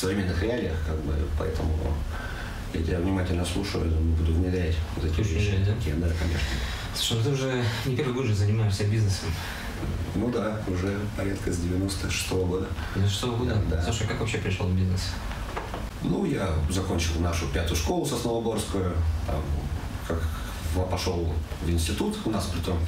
современных реалиях, как бы, поэтому я тебя внимательно слушаю, буду внедрять вот эти вещи. Да, конечно. Слушай, ну ты уже не первый год же занимаешься бизнесом. Ну да, уже порядка с 96-го года. 96-го года? Да. Слушай, как вообще пришел в бизнес? Ну, я закончил нашу 5-ю школу сосновоборскую, там, как пошел в институт, у нас притом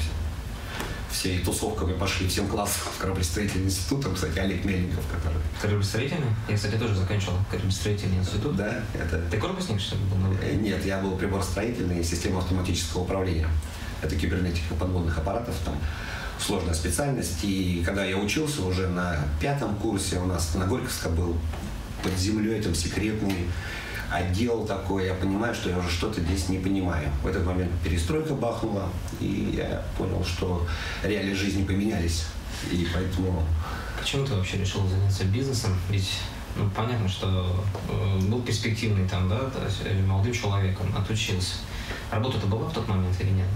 всей тусовками пошли, всем классом в кораблестроительный институт, там, кстати, Олег Мельников, который... Кораблестроительный? Я, кстати, тоже закончил кораблестроительный институт. Да, это... Ты корпусник, что ли, был? Нет, я был приборостроительный и система автоматического управления. Это кибернетика подводных аппаратов, там, сложная специальность. И когда я учился уже на 5-м курсе, у нас на Горьковска был под землей там секретный отдел такой, я понимаю, что я уже что-то здесь не понимаю. В этот момент перестройка бахнула, и я понял, что реалии жизни поменялись, и поэтому... Почему ты вообще решил заняться бизнесом? Ведь, ну, понятно, что был перспективный там, да, то есть молодым человеком, отучился. Работа-то была в тот момент или нет?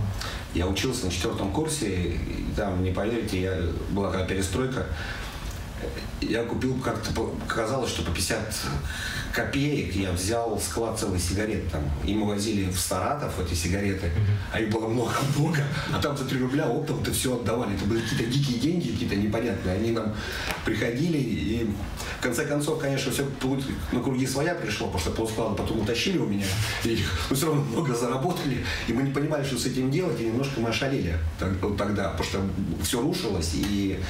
Я учился на 4-м курсе, и там, не поверите, я была какая перестройка. Я купил, как-то казалось, что по 50 копеек я взял склад целых сигарет там. Им увозили в Саратов эти сигареты, а их было много-много. А там за 3 рубля оптом-то все отдавали. Это были какие-то дикие деньги, какие-то непонятные. Они нам приходили, и в конце концов, конечно, все на круги своя пришло, потому что полсклада потом утащили у меня. И мы все равно много заработали, и мы не понимали, что с этим делать, и немножко мы ошалели тогда, потому что все рушилось, и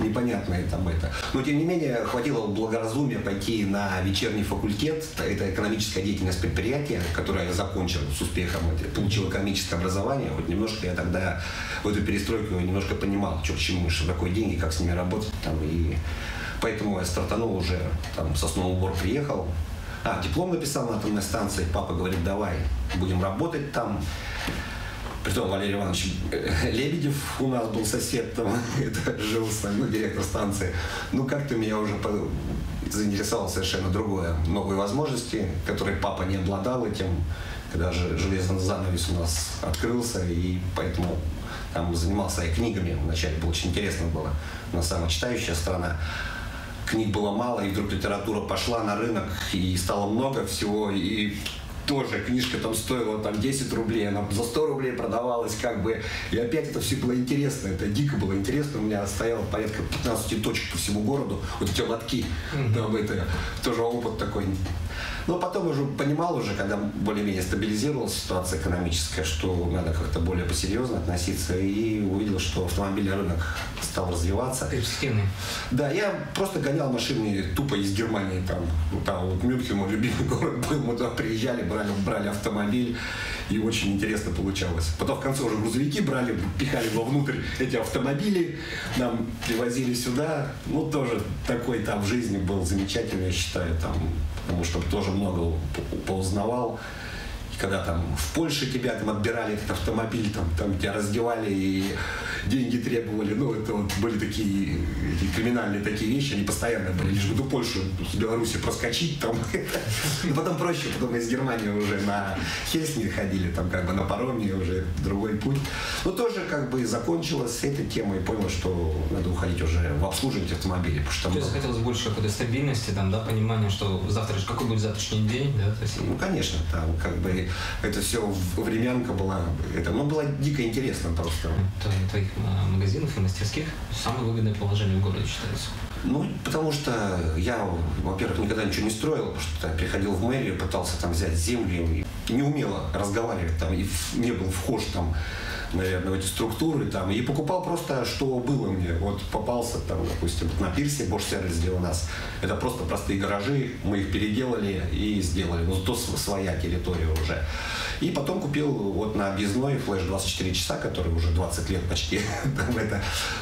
непонятное там это. Но, тем не менее, хватило благоразумия пойти на вечерний факультет. Это экономическая деятельность предприятия, которое я закончил с успехом. Получил экономическое образование. Хоть немножко я тогда в эту перестройку немножко понимал, что к чему, что такое деньги, как с ними работать. Там, и поэтому я стартанул уже, там, Сосновобор приехал. Диплом написал на атомной станции. Папа говорит, давай, будем работать там. Притом Валерий Иванович Лебедев у нас был сосед, там, это жил с нами, ну, директор станции. Ну, как-то меня уже заинтересовало совершенно другое. Новые возможности, которые папа не обладал этим, когда же железный занавес у нас открылся, и поэтому там занимался и книгами. Вначале было очень интересно было, у нас самая читающая страна. Книг было мало, и вдруг литература пошла на рынок, и стало много всего, и... Тоже книжка там стоила там 10 рублей, она за 100 рублей продавалась, как бы. И опять это все было интересно, это дико было интересно. У меня стояло порядка 15 точек по всему городу, вот эти лотки, там, это тоже опыт такой. Но потом уже понимал, уже когда более-менее стабилизировалась ситуация экономическая, что надо как-то более посерьезно относиться, и увидел, что автомобильный рынок стал развиваться. Перспективный. Да, я просто гонял машины тупо из Германии, там вот Мюнхен, мой любимый город был, мы туда приезжали, брали автомобиль, и очень интересно получалось. Потом в конце уже грузовики брали, пихали вовнутрь эти автомобили, нам привозили сюда, ну тоже такой там в жизни был замечательный, я считаю, там, потому что тоже много поузнавал. И когда там в Польше тебя там отбирали этот автомобиль, там тебя раздевали и деньги требовали, ну это вот были такие криминальные такие вещи, они постоянно были, лишь бы до Польши, с Беларуси проскочить там. Но потом проще, потом из Германии уже на Хельсинки ходили, там как бы на пароме уже другой путь. Но тоже как бы закончилось с этой темой, понял, что надо уходить уже в обслуживание автомобилей. То есть хотелось больше какой-то стабильности, там, да, понимания, что завтра, какой будет завтрашний день, да? То есть... Ну конечно, там как бы это все времянка была, это, ну, было дико интересно просто. Твоих магазинов и мастерских самое выгодное положение в городе считается? Ну, потому что я, во-первых, никогда ничего не строил, потому что приходил в мэрию, пытался там взять землю, и не умело разговаривать, там, и не был вхож там, наверное, в эти структуры, там, и покупал просто, что было мне. Вот попался, там, допустим, на пирсе Bosch-Service, где у нас, это просто простые гаражи, мы их переделали и сделали, ну, то своя территория уже. И потом купил вот на объездной Flash 24 часа, который уже 20 лет почти, там, это,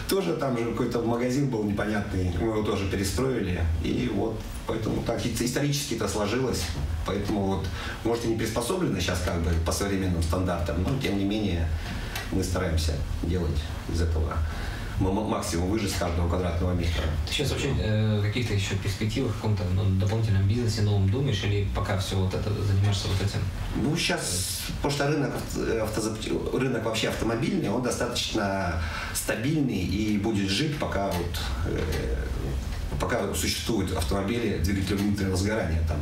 тоже там же какой-то магазин был непонятный, мы его тоже перестроили, и вот, поэтому так исторически это сложилось, поэтому вот, может, и не приспособлены сейчас как бы по современным стандартам, но тем не менее, мы стараемся делать из этого максимум выжить с каждого квадратного метра. Ты сейчас вообще о каких-то еще перспективах в каком-то, ну, дополнительном бизнесе новом думаешь или пока все вот это занимаешься вот этим? Ну сейчас, потому что рынок вообще автомобильный, он достаточно стабильный и будет жить, пока вот пока существуют автомобили, двигатель внутреннего сгорания там.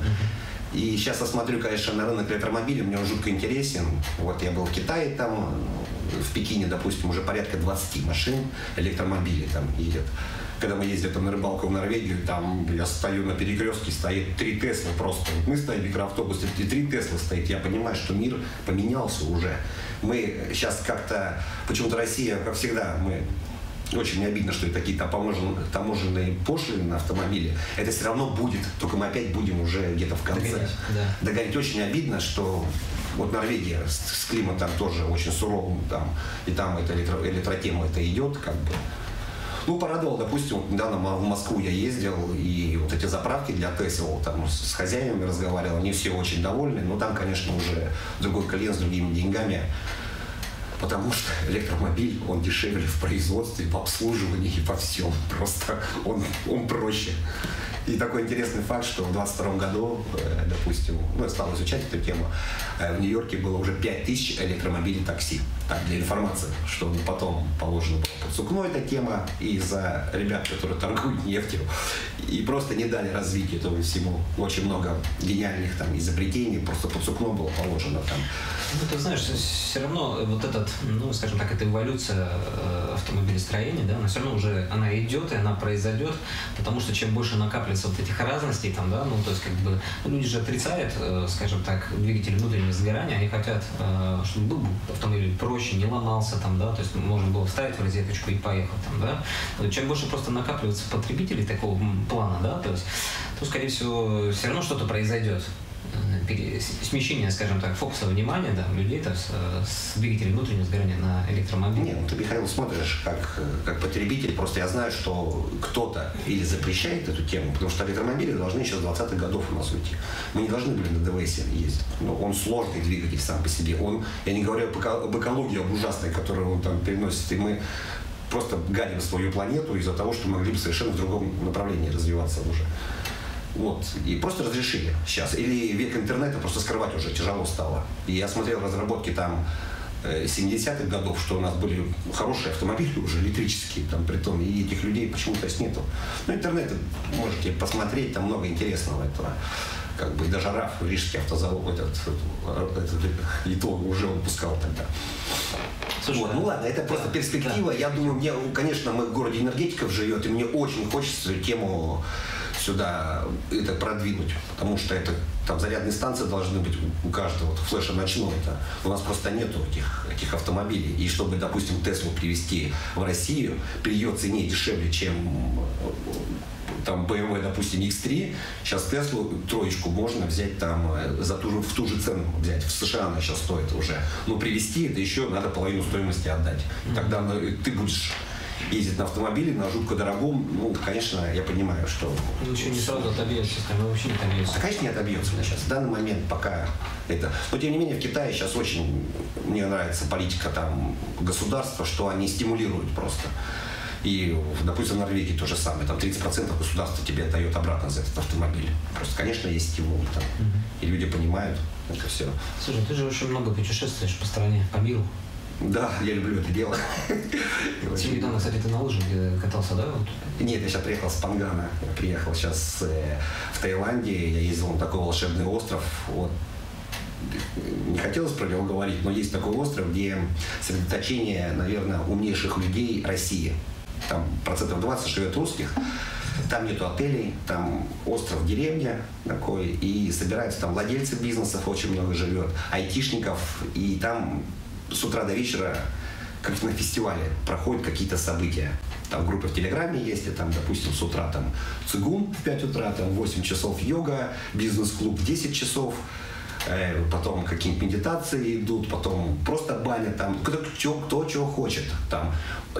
И сейчас я смотрю, конечно, на рынок электромобилей, мне он жутко интересен. Вот я был в Китае, там, в Пекине, допустим, уже порядка 20 машин электромобилей там едет. Когда мы ездили там на рыбалку в Норвегию, там я стою на перекрестке, стоит 3 Теслы просто. Мы стоим в микроавтобусе, и 3 Теслы стоит. Я понимаю, что мир поменялся уже. Мы сейчас как-то, почему-то Россия, как всегда, мы... Очень обидно, что это такие таможенные пошлины на автомобиле. Это все равно будет, только мы опять будем уже где-то в конце. Догонять, да. Догонять. Очень обидно, что вот Норвегия с климатом тоже очень суровым, там, и там эта электротема это идет, как бы. Ну, порадовал, допустим, вот недавно в Москву я ездил, и вот эти заправки для Тесла, там с хозяевами разговаривал, они все очень довольны, но там, конечно, уже другой клиент с другими деньгами. Потому что электромобиль, он дешевле в производстве, в обслуживании и во всем. Просто он проще. И такой интересный факт, что в 22 году, допустим, ну, я стал изучать эту тему, в Нью-Йорке было уже 5000 электромобилей такси. Так, для информации, что потом положено было под сукно эта тема, и за ребят, которые торгуют нефтью, и просто не дали развития этому всему. Очень много гениальных там изобретений, просто под сукно было положено там. Ну, ты знаешь, все равно вот этот, ну, скажем так, эта эволюция автомобилестроения, да, она все равно уже, она идет, и она произойдет, потому что чем больше накапливается вот этих разностей там, да, ну, то есть, как бы, люди же отрицают, скажем так, двигатели внутреннего сгорания, они хотят, чтобы был автомобиль проще, не ломался там, да, то есть можно было вставить в розеточку и поехать там, да. Но чем больше просто накапливается потребителей такого плана, да, то есть, то, скорее всего, все равно что-то произойдет. Смещение, скажем так, фокуса внимания, да, людей там, с двигателем внутреннего сгорания на электромобиль. Нет, ну ты, Михаил, смотришь как потребитель, просто я знаю, что кто-то или запрещает эту тему, потому что электромобили должны еще с 20-х годов у нас уйти. Мы не должны были на ДВС ездить. Но он сложный двигатель сам по себе. Он, я не говорю об экологии, об ужасной, которую он там переносит, и мы просто гадим свою планету из-за того, что могли бы совершенно в другом направлении развиваться уже. Вот, и просто разрешили сейчас. Или век интернета просто скрывать уже тяжело стало. И я смотрел разработки там 70-х годов, что у нас были хорошие автомобили уже, электрические, там, притом, и этих людей почему-то нету. Но интернет можете посмотреть, там много интересного этого. Как бы даже РАФ, Рижский автозавод, этот литов уже выпускал тогда. Слушай, вот, да. Ну ладно, это просто да, перспектива. Да. Я думаю, мне, конечно, мы в городе энергетиков живет, и мне очень хочется эту тему сюда это продвинуть, потому что это там зарядные станции должны быть у каждого, вот, флеша ночного, это у нас просто нету этих автомобилей, и чтобы, допустим, Теслу привезти в Россию при ее цене дешевле, чем там BMW, допустим, X3, сейчас Теслу троечку можно взять там в ту же цену взять, в США она сейчас стоит уже, но привезти это еще надо половину стоимости отдать, тогда ты будешь ездить на автомобиле, на жутко дорогом, ну, конечно, я понимаю, что... Ну, еще не сразу отобьется, но вообще не отобьется. А, конечно, не отобьется сейчас, в данный момент пока это... Но, тем не менее, в Китае сейчас очень, мне нравится политика там государства, что они стимулируют просто. И, допустим, в Норвегии то же самое, там 30% государства тебе дает обратно за этот автомобиль. Просто, конечно, есть стимул там, и люди понимают это все. Слушай, ты же очень много путешествуешь по стране, по миру. Да, я люблю это дело. Ты недавно, кстати, ты на лыжах катался, да? Нет, я сейчас приехал с Пангана. Я приехал сейчас в Таиланде. Я ездил на такой волшебный остров. Вот. Не хотелось про него говорить, но есть такой остров, где сосредоточение, наверное, умнейших людей России. Там 20% живет русских. Там нету отелей, там остров, деревня такой. И собираются там владельцы бизнесов, очень много живет, айтишников. И там... С утра до вечера, как на фестивале, проходят какие-то события. Там группы в Телеграме есть, и там, допустим, с утра там цигун в 5 утра, там 8 часов йога, бизнес-клуб в 10 часов, потом какие-нибудь медитации идут, потом просто баня, там кто чего хочет.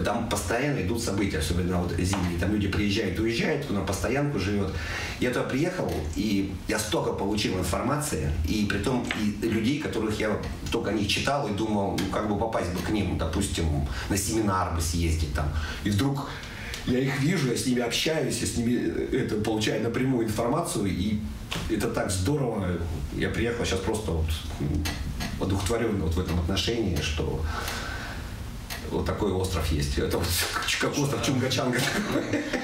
Там постоянно идут события, особенно вот зимние. Там люди приезжают, уезжают, кто на постоянку живет. Я туда приехал, и я столько получил информации, и при том и людей, которых я только о них читал и думал, ну, как бы попасть бы к ним, допустим, на семинар бы съездить там. И вдруг я их вижу, я с ними общаюсь, я с ними получаю напрямую информацию, и это так здорово. Я приехал сейчас просто вот одухотворенно вот в этом отношении, что вот такой остров есть. Это вот как остров Чунга-Чанга.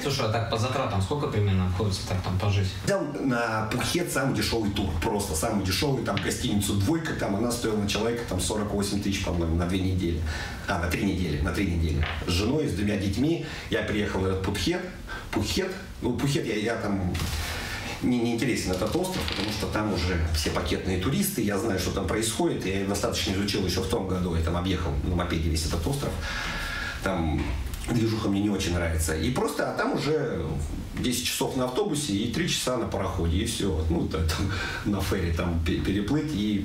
Слушай, а так по затратам сколько примерно обходится так там пожить? Взял на Пхукет самый дешевый тур, просто самый дешевый, там гостиницу «Двойка», там она стоила на человека там 48 тысяч, по-моему, на 2 недели. А, на 3 недели, на 3 недели. С женой, с 2 детьми. Я приехал в этот Пхукет. Ну, Пхукет я там... Мне не интересен этот остров, потому что там уже все пакетные туристы, я знаю, что там происходит. Я достаточно изучил еще в том году, я там объехал на мопеде весь этот остров. Там движуха мне не очень нравится. И просто, а там уже 10 часов на автобусе и 3 часа на пароходе, и все. Ну, там, на ферри там переплыть, и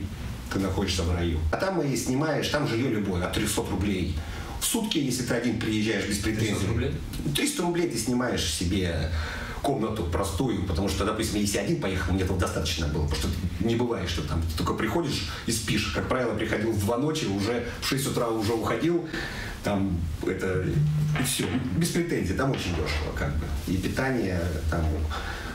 ты находишься в раю. А там и снимаешь, там жилье любое, от 300 рублей. В сутки, если ты один приезжаешь без претензий. 300 рублей? 300 рублей ты снимаешь себе... комнату простую, потому что, допустим, если один поехал, мне этого достаточно было, потому что не бывает, что там ты только приходишь и спишь. Как правило, приходил в 2 ночи, уже в 6 утра уже уходил, там, это, и все, без претензий, там очень дешево, как бы, и питание там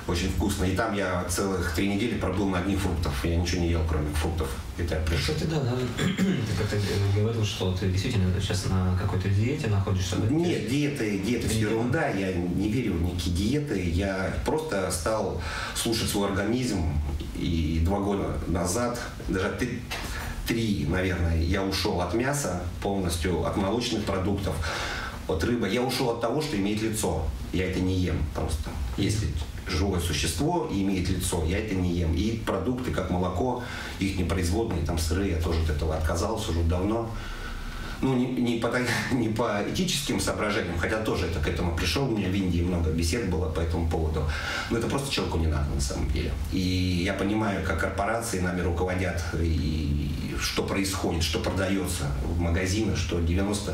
очень вкусно, и там я целых 3 недели пробыл на дне фруктов, я ничего не ел, кроме фруктов, это я пришел. Ты, да, ты как-то говорил, что ты действительно сейчас на какой-то диете находишься? Да? Нет, диеты все ерунда, я не верю в никакие диеты, я просто стал слушать свой организм, и 2 года назад, даже 3, наверное, я ушел от мяса полностью, от молочных продуктов, от рыбы, я ушел от того, что имеет лицо, я это не ем просто, если... живое существо и имеет лицо, я это не ем. И продукты, как молоко, их непроизводные, там сырые, я тоже от этого отказался уже давно. Ну, не по этическим соображениям, хотя тоже это к этому пришел. У меня в Индии много бесед было по этому поводу. Но это просто человеку не надо, на самом деле. И я понимаю, как корпорации нами руководят, и что происходит, что продается в магазинах, что 97%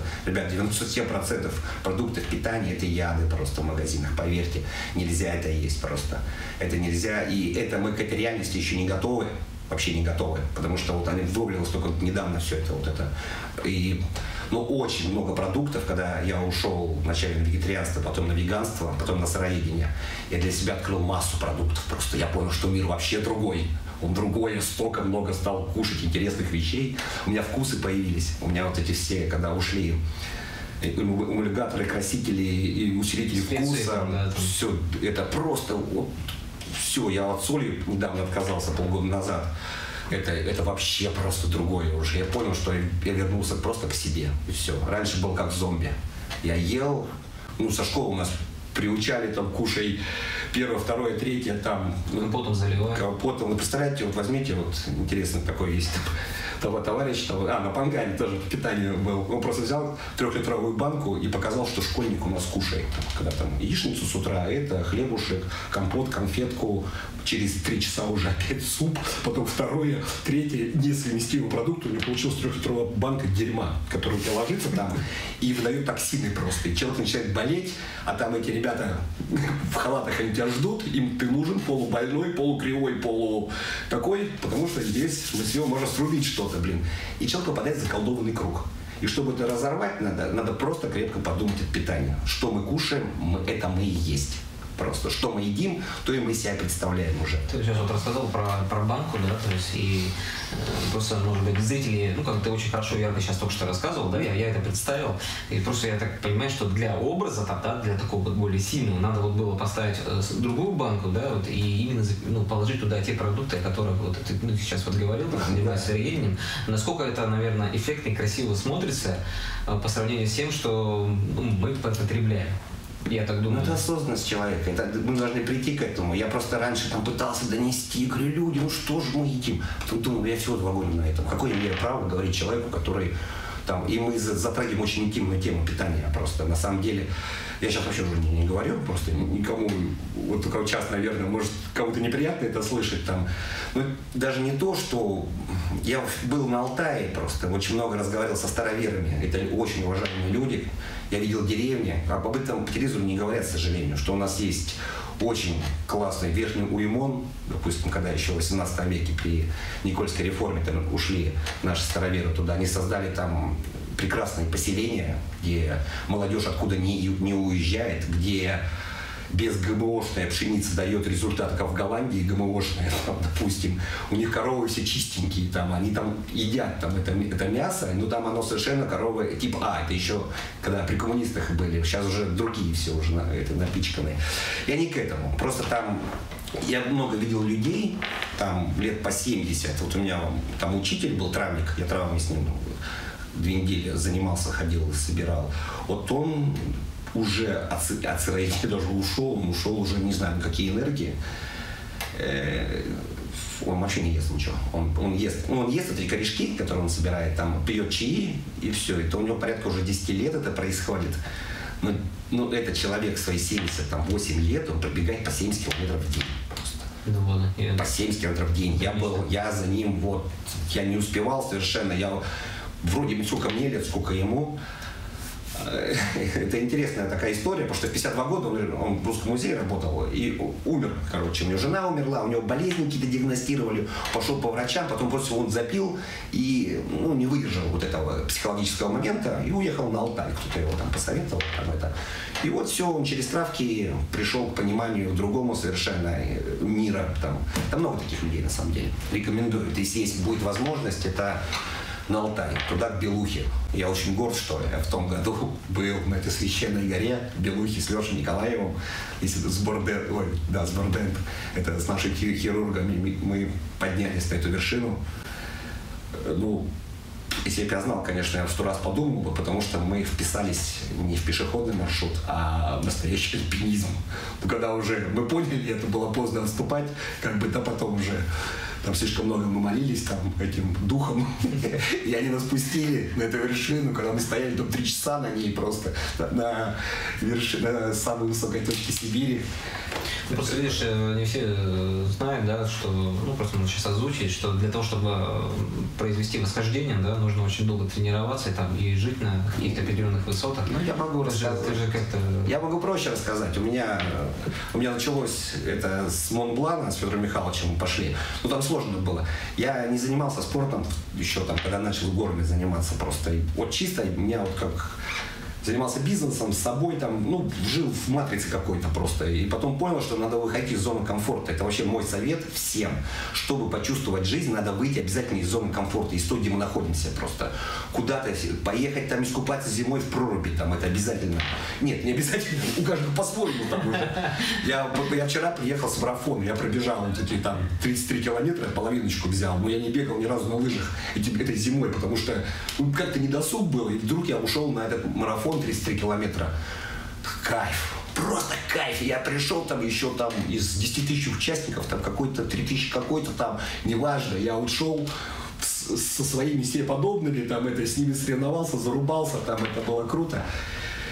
продуктов питания – это яды просто в магазинах, поверьте. Нельзя это есть просто. Это нельзя, и это мы к этой реальности еще не готовы. Вообще не готовы, потому что вот они вывалилось только недавно все это, вот это. И, ну, очень много продуктов, когда я ушел вначале на вегетарианство, потом на веганство, потом на сыроедение, я для себя открыл массу продуктов, просто я понял, что мир вообще другой. Он другой, я столько много стал кушать интересных вещей, у меня вкусы появились, у меня вот эти все, когда ушли эмульгаторы, красители и усилители вкуса, да, все, это просто... Вот, все, я от соли недавно отказался, полгода назад. Это вообще просто другое уже. Я понял, что я вернулся просто к себе. И все. Раньше был как зомби. Я ел, ну, со школы у нас приучали, там, кушай 1, 2, 3, там... Компотом заливали. Компотом. Вы представляете, вот возьмите, вот, интересно, такой есть того товарищ, на Пангане тоже питание был. Он просто взял 3-литровую банку и показал, что школьник у нас кушает. Когда там яичницу с утра, это хлебушек, компот, конфетку, через 3 часа уже опять суп, потом 2-е, 3-е, несовместимый продукт, у него получилась 3-литровая банка дерьма, которая у тебя ложится там и выдает токсины просто. И человек начинает болеть, а там эти ребята в халатах, они тебя ждут, им ты нужен полубольной, полукривой, полу такой, потому что здесь на себя можно срубить что-то, блин. И человек попадает в заколдованный круг. И чтобы это разорвать, надо просто крепко подумать о питании. Что мы кушаем, это мы и есть. Просто что мы едим, то и мы себя представляем уже. Ты сейчас вот рассказал про банку, да, то есть и просто, может быть, зрители, ну, как ты очень хорошо, ярко сейчас только что рассказывал, да, я это представил, и просто я так понимаю, что для образа, да, для такого более сильного, надо вот было поставить другую банку, да, вот, и именно, ну, положить туда те продукты, о которых вот ты, ну, сейчас вот говорил, занимаясь сыроедением, насколько это, наверное, эффектно и красиво смотрится по сравнению с тем, что, ну, мы потребляем. Я так думаю. Ну, это осознанность человека. Это, мы должны прийти к этому. Я просто раньше там пытался донести, говорю, люди, ну что же мы едим? Потом думал, я всего 2 года на этом. Какое я имею право говорить человеку, который там... И мы затрагиваем очень интимную тему питания просто. На самом деле, я сейчас вообще уже не говорю, просто никому, вот только сейчас, наверное, может, кому-то неприятно это слышать там. Но даже не то, что... Я был на Алтае просто, очень много разговаривал со староверами. Это очень уважаемые люди. Я видел деревни, об этом по телевизору не говорят, к сожалению, что у нас есть очень классный Верхний Уймон, допустим, когда еще в 18 веке при Никольской реформе там ушли наши староверы туда, они создали там прекрасные поселения, где молодежь откуда не уезжает, где без ГМОшная пшеница дает результат, как в Голландии ГМОшная, там, допустим, у них коровы все чистенькие, там, они там едят там, это мясо, но там оно совершенно коровы типа А, это еще когда при коммунистах были, сейчас уже другие все уже это, напичканы. Я не к этому, просто там я много видел людей, там лет по 70, вот у меня там учитель был, травник, я травами с ним 2 недели занимался, ходил, собирал, вот он уже от сыроедения даже ушел, он ушел уже не знаю какие энергии, он вообще не ест ничего, он ест эти корешки, которые он собирает, там пьет чаи и все, это у него порядка уже 10 лет это происходит. Ну, этот человек свои 78 лет, он пробегает по 70 километров в день просто. Ну, ладно, по 70 километров в день. Я за ним, вот, я не успевал совершенно. Я вроде, сколько мне лет, сколько ему. Это интересная такая история, потому что в 52 года он в Русском музее работал и умер, короче. У него жена умерла, у него болезни какие-то диагностировали, пошел по врачам, потом просто он запил и ну, не выдержал вот этого психологического момента и уехал на Алтай. Кто-то его там посоветовал. Там, это. И вот все, он через травки пришел к пониманию другому совершенно мира. Там много таких людей на самом деле. Рекомендую, если есть будет возможность, это... на Алтай, туда, к Белухе. Я очень горд, что я в том году был на этой священной горе Белухи с Лешей Николаевым, с Борден, это с нашими хирургами, мы поднялись на эту вершину. Ну, если бы я знал, конечно, я в 100 раз подумал бы, потому что мы вписались не в пешеходный маршрут, а в настоящий альпинизм. Но когда уже мы поняли, это было поздно отступать, как бы, да потом уже... Там слишком много мы молились там, этим духом, и они нас пустили на эту вершину, когда мы стояли там 3 часа на ней просто, на вершине самой высокой точки Сибири. Ну, просто видишь, не все знают, да, что, ну, просто мы сейчас озвучить, что для того, чтобы произвести восхождение, да, нужно очень долго тренироваться и, там, и жить на каких-то определенных высотах. Ну, я могу рассказать. Я могу проще рассказать. У меня началось это с Монблана, с Федором Михайловичем мы пошли. Ну, там сложно было. Я не занимался спортом еще, там, когда начал горами заниматься просто. И вот чисто меня вот как... Занимался бизнесом, с собой, там, ну, жил в матрице какой-то просто. И потом понял, что надо выходить из зоны комфорта. Это вообще мой совет всем. Чтобы почувствовать жизнь, надо выйти обязательно из зоны комфорта, из той, где мы находимся просто. Куда-то поехать там искупаться зимой в проруби, там, это обязательно. Нет, не обязательно, у каждого по-своему там уже. Я вчера приехал с марафона, я пробежал вот эти там 33 километра, половиночку взял, но я не бегал ни разу на лыжах этой зимой, потому что ну, как-то недосуг был, и вдруг я ушел на этот марафон 33 километра. Кайф. Просто кайф. Я пришел там еще там из 10 тысяч участников, там какой-то 3 тысячи какой-то там, неважно. Я ушел со своими себе подобными, там это с ними соревновался, зарубался, там это было круто.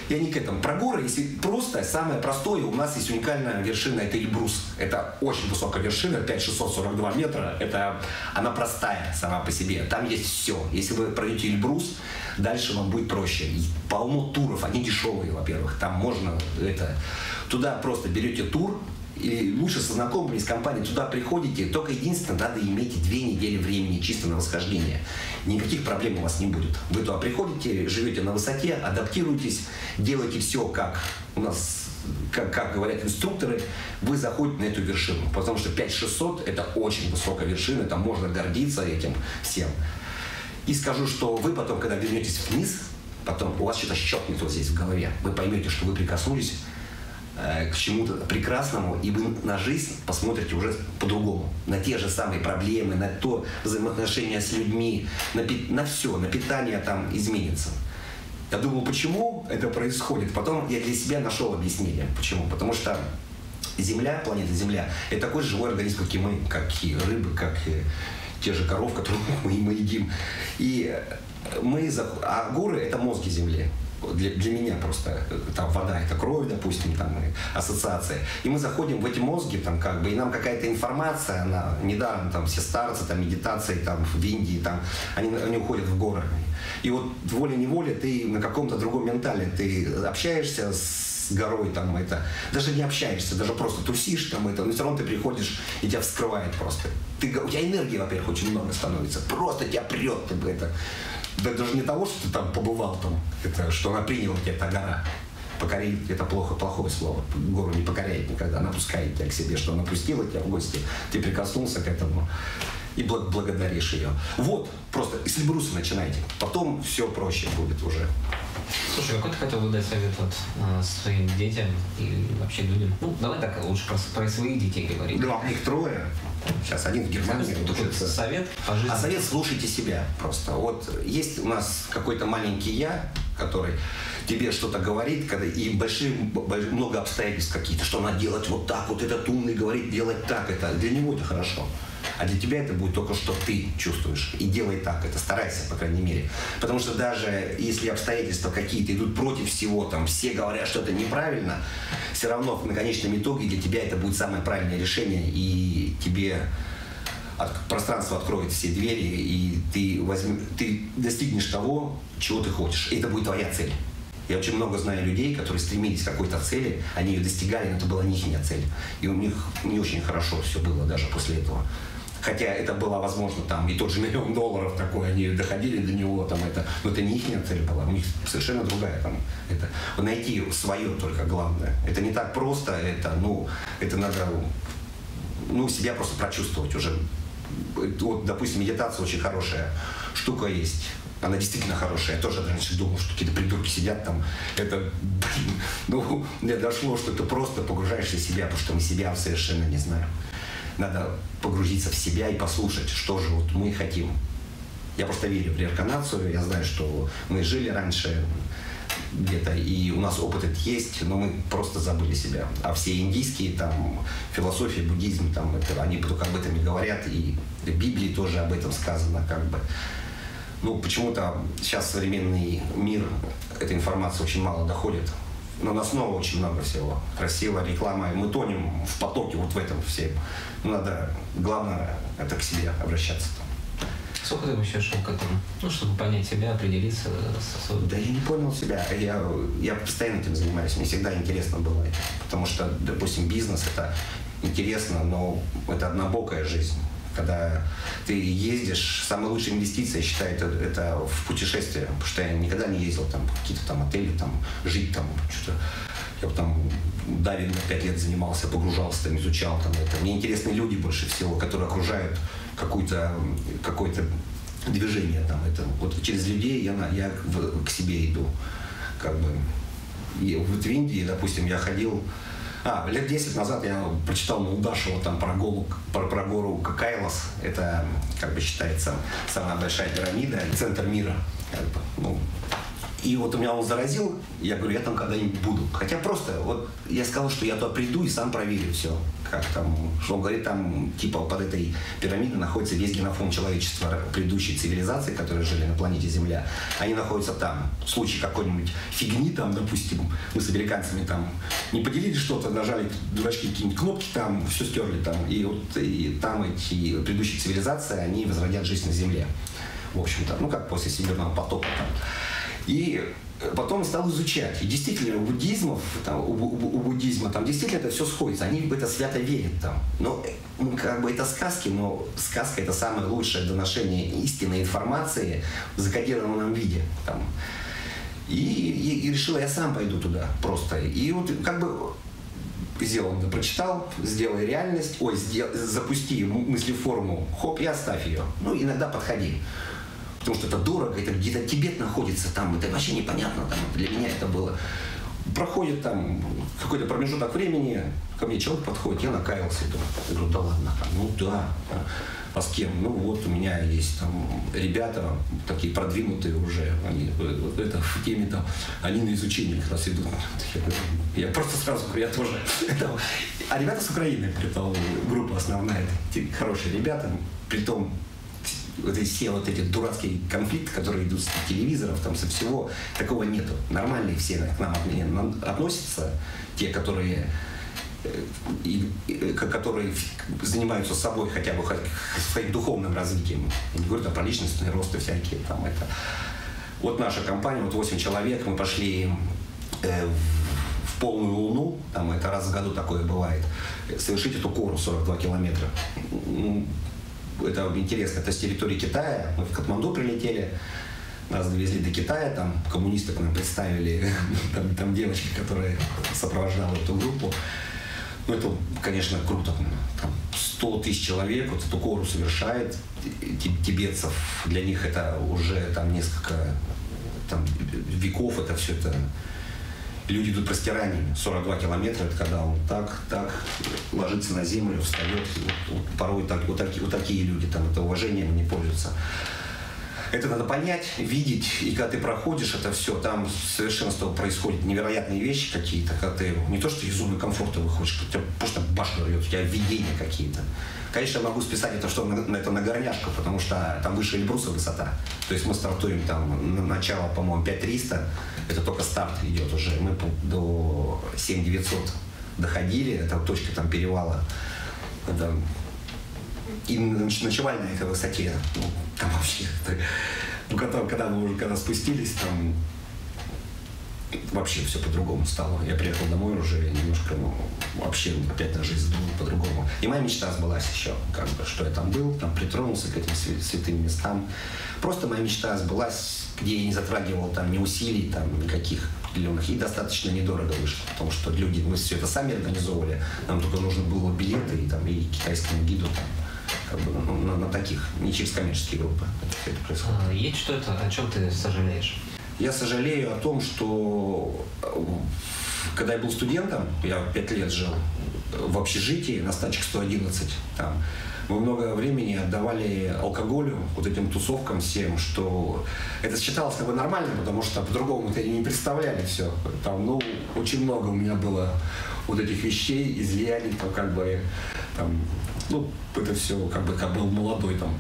Я не к этому. Про горы, если просто, самое простое, у нас есть уникальная вершина, это Эльбрус. Это очень высокая вершина, 5642 метра. Это, она простая сама по себе. Там есть все. Если вы пройдете Эльбрус, дальше вам будет проще. И полно туров, они дешевые, во-первых. Там можно это... Туда просто берете тур, и лучше со знакомыми с компанией туда приходите. Только единственное, надо иметь 2 недели времени чисто на восхождение. Никаких проблем у вас не будет. Вы туда приходите, живете на высоте, адаптируетесь, делаете все, как у нас, как говорят инструкторы, вы заходите на эту вершину. Потому что 5600 – это очень высокая вершина, там можно гордиться этим всем. И скажу, что вы потом, когда вернетесь вниз, потом у вас что-то щелкнет вот здесь в голове. Вы поймете, что вы прикоснулись к чему-то прекрасному, и вы на жизнь посмотрите уже по-другому. На те же самые проблемы, на то взаимоотношения с людьми, на все, на питание там изменится. Я думал, почему это происходит. Потом я для себя нашел объяснение. Почему? Потому что Земля, планета Земля, это такой же живой организм, как и мы, как и рыбы, как и те же коров, которые мы едим. А горы – это мозги Земли. Для меня просто там вода – это кровь, допустим, там ассоциация. И мы заходим в эти мозги, там, как бы, и нам какая-то информация, она недаром там все старцы, там, медитации там, в Индии, там, они уходят в горы. И вот волей-неволей ты на каком-то другом ментале, ты общаешься с горой, там, это, даже не общаешься, даже просто тусишь, там, это, но все равно ты приходишь, и тебя вскрывает просто. У тебя энергии, во-первых, очень много становится, просто тебя прет, ты, это. Да даже не того, что ты там побывал, там, это, что она приняла тебя, та гора. покорить — это плохо, плохое слово. Гору не покоряет никогда, она пускает тебя к себе, что она пустила тебя в гости, ты прикоснулся к этому и благодаришь ее. Вот, просто с Эльбруса начинайте, потом все проще будет уже. Слушай, какой ты хотел бы дать совет своим детям и вообще людям? Ну, давай так, лучше про своих детей говорить. Да, их трое. Сейчас один в Германии учится. Совет по жизни. А совет — слушайте себя просто. Вот есть у нас какой-то маленький «я», который тебе что-то говорит, когда и много обстоятельств какие-то, что надо делать вот так, вот этот умный говорит делать так, это для него это хорошо. А для тебя это будет только что ты чувствуешь. И делай так, это старайся, по крайней мере. Потому что даже если обстоятельства какие-то идут против всего, там все говорят, что это неправильно, все равно в конечном итоге для тебя это будет самое правильное решение, и тебе пространство откроет все двери, и ты достигнешь того, чего ты хочешь. И это будет твоя цель. Я очень много знаю людей, которые стремились к какой-то цели, они ее достигали, но это была не их цель. И у них не очень хорошо все было даже после этого. Хотя это было, возможно, там и тот же $1 миллион такой, они доходили до него, там это, но это не их цель была, у них совершенно другая там это. Найти свое только главное. Это не так просто, это надо, себя просто прочувствовать уже. Вот, допустим, медитация очень хорошая штука есть. Она действительно хорошая. Я тоже раньше думал, что какие-то придурки сидят там. Мне дошло, что ты просто погружаешься в себя, потому что мы себя совершенно не знаем. Надо погрузиться в себя и послушать, что же вот мы хотим. Я просто верю в реинкарнацию, я знаю, что мы жили раньше где-то, и у нас опыт этот есть, но мы просто забыли себя. А все индийские там философии, буддизм, там, они только об этом и говорят, и в Библии тоже об этом сказано, почему-то сейчас современный мир, эта информация очень мало доходит. Но нас снова очень много всего. Красивая реклама. И мы тонем в потоке вот в этом всем. Надо, главное, это к себе обращаться. Сколько ты вообще шел к этому? Чтобы понять себя, определиться с собой. Да я не понял себя. Я постоянно этим занимаюсь. Мне всегда интересно было это. Потому что, допустим, бизнес – это интересно, но это однобокая жизнь. Когда ты ездишь, самая лучшая инвестиция, я считаю, это в путешествие, потому что я никогда не ездил там в какие-то там отели, там жить там что-то. Я там дайвингом 5 лет занимался, погружался, там изучал там это. Мне интересны люди больше всего, которые окружают какое-то движение там это. Вот через людей я к себе иду, И вот в Индии, допустим, я ходил. Лет 10 назад я прочитал Молдашева там про гору Кайлас. Это считается самая большая пирамида, центр мира. И вот у меня он заразил, я говорю, я там когда-нибудь буду. Хотя просто я сказал, что я туда приду и сам проверю все. Что он говорит, там под этой пирамидой находится весь генофон человечества предыдущей цивилизации, которые жили на планете Земля. Они находятся там. В случае какой-нибудь фигни там, допустим, мы с американцами там не поделились что-то, нажали дурачки какие-нибудь кнопки там, все стерли там. И там эти предыдущие цивилизации, они возродят жизнь на Земле. В общем-то, как после Северного потока там. И потом стал изучать. И действительно, у буддизма там действительно это все сходится. Они в это свято верят там. Но это сказки, но сказка — это самое лучшее доношение истинной информации в закодированном виде. Там. И решил, я сам пойду туда просто. И сделано, прочитал, сделай реальность, запусти мысли в форму, хоп, и оставь ее. Иногда подходи. Потому что это дорого, это где-то Тибет находится, там это вообще непонятно, там, для меня это было. Проходит там какой-то промежуток времени, ко мне человек подходит, я накаялся, я говорю, да ладно, а с кем? У меня есть там ребята, такие продвинутые уже, они в теме там, они на изучение как раз идут. Я просто сразу говорю, я тоже. А ребята с Украины, притом, группа основная, хорошие ребята, притом, все эти дурацкие конфликты, которые идут с телевизоров, там со всего, такого нету. Нормальные все к нам относятся, те, которые занимаются собой хотя бы своим духовным развитием. Я не говорю про личностные росты всякие. Наша компания, 8 человек, мы пошли в полную луну, там это раз в году такое бывает, совершить эту кору 42 километра. Это интересно, это с территории Китая, мы в Катманду прилетели, Нас довезли до Китая, там коммунисты к нам представили, там девочки, которая сопровождала эту группу. Ну, это, конечно, круто. Там 100 тысяч человек вот эту кору совершает, тибетцев. Для них это уже там несколько там, веков, это все это. Люди идут простираниями, 42 километра, это когда он так ложится на землю, встает. Вот, порой такие люди, там это уважением не пользуются. Это надо понять, видеть, и когда ты проходишь это все, там совершенно происходят невероятные вещи какие-то, когда ты не то что из зоны комфорта выходишь, у тебя просто башня рвет, у тебя видения какие-то. Конечно, я могу списать это, что на горняшку, потому что там выше Эльбруса высота. То есть мы стартуем там на начало, по-моему, 5300, это только старт идет уже. Мы до 7900 доходили, это точка там перевала. И ночевали на этой высоте, ну, там вообще, ну, когда мы уже спустились, там вообще все по-другому стало. Я приехал домой уже немножко, ну, вообще опять на жизнь думал по-другому. И моя мечта сбылась еще, как бы, что я там был, там притронулся к этим святым местам. Просто моя мечта сбылась, где я не затрагивал там ни усилий, там никаких определенных, и достаточно недорого вышло, потому что люди, мы все это сами организовывали, нам только нужно было билеты и, там, и китайскому гиду там. Как бы, ну, на таких, не через коммерческие группы это происходит. Есть что-то, о чем ты сожалеешь? Я сожалею о том, что когда я был студентом, я 5 лет жил в общежитии на стачке 111, там, мы много времени отдавали алкоголю, вот этим тусовкам всем, что это считалось как бы нормально, потому что по-другому это не представляли все. Там, ну, очень много у меня было вот этих вещей, излияний, там, как бы, там, ну, это все, как был молодой там.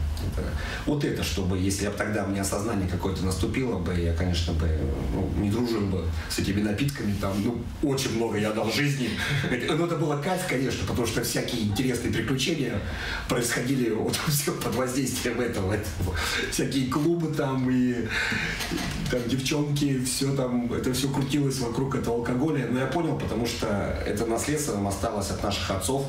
Вот это, чтобы, если бы тогда у меня осознание какое-то наступило бы, я, конечно, бы, ну, не дружил бы с этими напитками, там, ну, очень много я дал жизни. Но это было кайф, конечно, потому что всякие интересные приключения происходили вот все под воздействием этого. Всякие клубы там и там девчонки, все там, это все крутилось вокруг этого алкоголя. Но я понял, потому что это наследство нам осталось от наших отцов,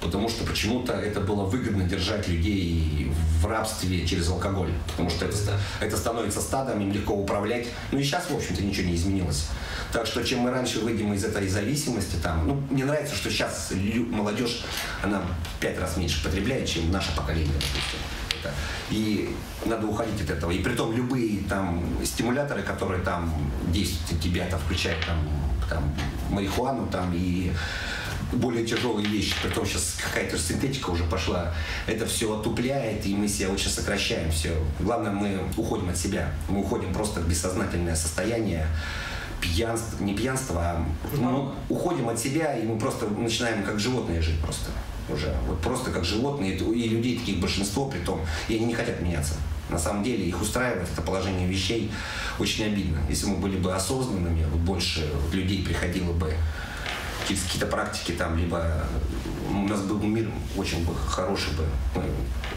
потому что почему-то это было выгодно держать людей в рабстве через алкоголь, потому что это становится стадом, им легко управлять. Ну и сейчас, в общем-то, ничего не изменилось. Так что чем мы раньше выйдем из этой зависимости, там, ну, мне нравится, что сейчас молодежь, она 5 раз меньше потребляет, чем наше поколение, допустим. И надо уходить от этого. И притом любые там стимуляторы, которые там действуют от тебя, там, включая там марихуану там и более тяжелые вещи, при том сейчас какая-то синтетика уже пошла, это все отупляет, и мы себя вот сейчас сокращаем все. Главное, мы уходим от себя, мы уходим просто в бессознательное состояние, пьянство, не пьянство, а мы уходим от себя, и мы просто начинаем как животные жить просто. Уже. Вот просто как животные, и людей таких большинство, при том, и они не хотят меняться. На самом деле их устраивает это положение вещей, очень обидно. Если мы были бы осознанными, вот больше людей приходило бы какие-то практики там, либо у нас был мир очень бы хороший бы, мы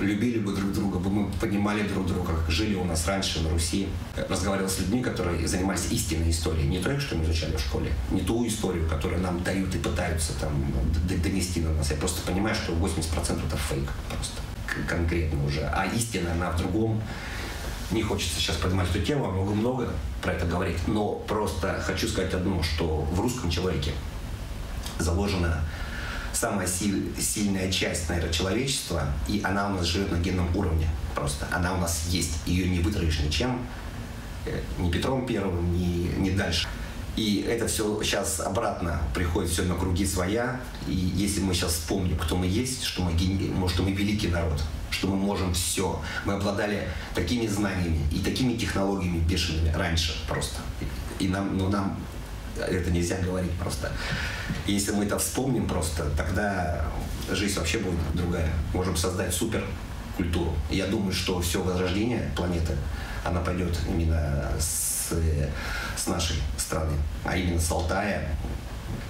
любили бы друг друга, мы понимали друг друга, как жили у нас раньше на Руси. Разговаривал с людьми, которые занимались истинной историей, не той, что мы изучали в школе, не ту историю, которую нам дают и пытаются там донести на нас. Я просто понимаю, что 80% это фейк просто, конкретно уже, а истина она в другом. Не хочется сейчас поднимать эту тему, много про это говорить, но просто хочу сказать одно, что в русском человеке заложена самая сильная часть, наверное, человечества, и она у нас живет на генном уровне просто. Она у нас есть, ее не вытравишь ничем, ни Петром Первым, ни дальше. И это все сейчас обратно приходит все на круги своя, и если мы сейчас вспомним, кто мы есть, что мы великий народ, что мы можем все, мы обладали такими знаниями и такими технологиями бешеными раньше просто, и нам это нельзя говорить просто. И если мы это вспомним просто, тогда жизнь вообще будет другая. Можем создать суперкультуру. И я думаю, что все возрождение планеты, она пойдет именно с нашей страны, а именно с Алтая.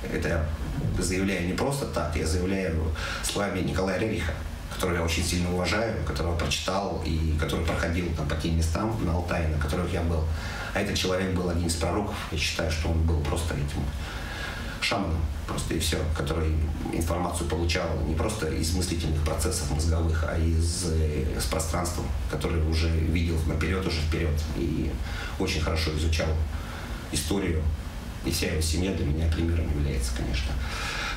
Это я заявляю не просто так, я заявляю словами Николая Рериха, которого я очень сильно уважаю, которого прочитал и который проходил там, по тем местам на Алтае, на которых я был. А этот человек был одним из пророков. Я считаю, что он был просто этим шамана, просто и все, который информацию получал не просто из мыслительных процессов мозговых, а из пространства, которое уже видел наперед, уже вперед, и очень хорошо изучал историю, и вся его семья для меня примером является, конечно.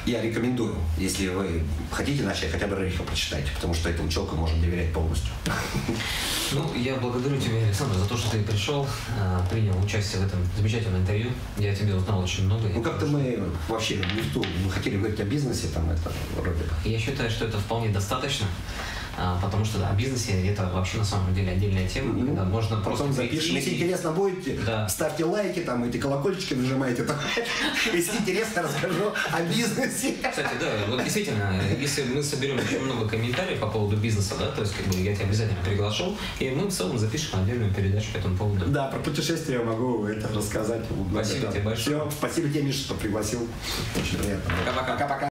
Я рекомендую, если вы хотите начать, хотя бы Рериху прочитайте, потому что этому человеку можно доверять полностью. Ну, я благодарю тебя, Александр, за то, что ты пришел, принял участие в этом замечательном интервью. Я тебе узнал очень много. Ну, как-то мы вообще мы хотели говорить о бизнесе, там, это вроде бы. Я считаю, что это вполне достаточно, потому что, да, о бизнесе это вообще на самом деле отдельная тема, когда можно просто запишем. Если интересно будет, да, ставьте лайки, там, эти колокольчики нажимайте. Если интересно, расскажу о бизнесе. Кстати, да, вот действительно, если мы соберем очень много комментариев по поводу бизнеса, да, то есть как бы я тебя обязательно приглашу, и мы в целом запишем отдельную передачу по этому поводу. Да, про путешествия я могу это рассказать. Спасибо тебе большое. Все, спасибо тебе, Миша, что пригласил. Очень приятно. Пока-пока.